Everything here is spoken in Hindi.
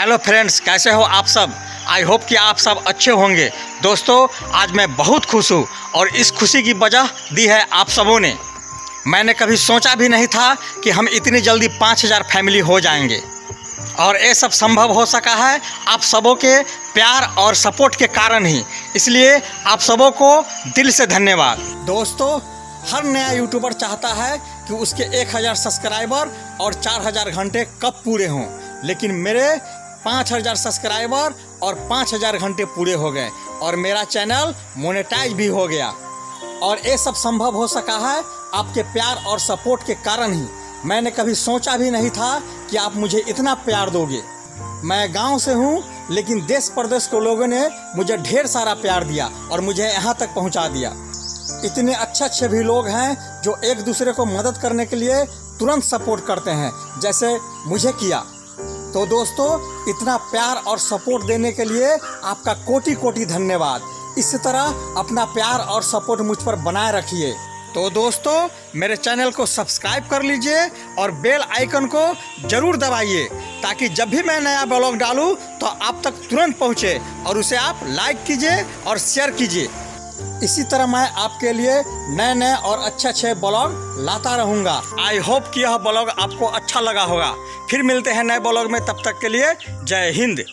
हेलो फ्रेंड्स, कैसे हो आप सब। आई होप कि आप सब अच्छे होंगे। दोस्तों, आज मैं बहुत खुश हूँ और इस खुशी की वजह दी है आप सबों ने। मैंने कभी सोचा भी नहीं था कि हम इतनी जल्दी 5000 फैमिली हो जाएंगे और ये सब संभव हो सका है आप सबों के प्यार और सपोर्ट के कारण ही। इसलिए आप सबों को दिल से धन्यवाद। दोस्तों, हर नया यूट्यूबर चाहता है कि उसके 1000 सब्सक्राइबर और 4000 घंटे कब पूरे हों, लेकिन मेरे 5000 सब्सक्राइबर और 5000 घंटे पूरे हो गए और मेरा चैनल मोनेटाइज भी हो गया। और ये सब संभव हो सका है आपके प्यार और सपोर्ट के कारण ही। मैंने कभी सोचा भी नहीं था कि आप मुझे इतना प्यार दोगे। मैं गांव से हूँ, लेकिन देश प्रदेश के लोगों ने मुझे ढेर सारा प्यार दिया और मुझे यहाँ तक पहुँचा दिया। इतने अच्छे भी लोग हैं जो एक दूसरे को मदद करने के लिए तुरंत सपोर्ट करते हैं, जैसे मुझे किया। तो दोस्तों, इतना प्यार और सपोर्ट देने के लिए आपका कोटि कोटि धन्यवाद। इस तरह अपना प्यार और सपोर्ट मुझ पर बनाए रखिए। तो दोस्तों, मेरे चैनल को सब्सक्राइब कर लीजिए और बेल आइकन को ज़रूर दबाइए, ताकि जब भी मैं नया ब्लॉग डालूं तो आप तक तुरंत पहुंचे और उसे आप लाइक कीजिए और शेयर कीजिए। इसी तरह मैं आपके लिए नए नए और अच्छे ब्लॉग लाता रहूँगा। आई होप कि यह ब्लॉग आपको अच्छा लगा होगा। फिर मिलते हैं नए ब्लॉग में, तब तक के लिए जय हिंद।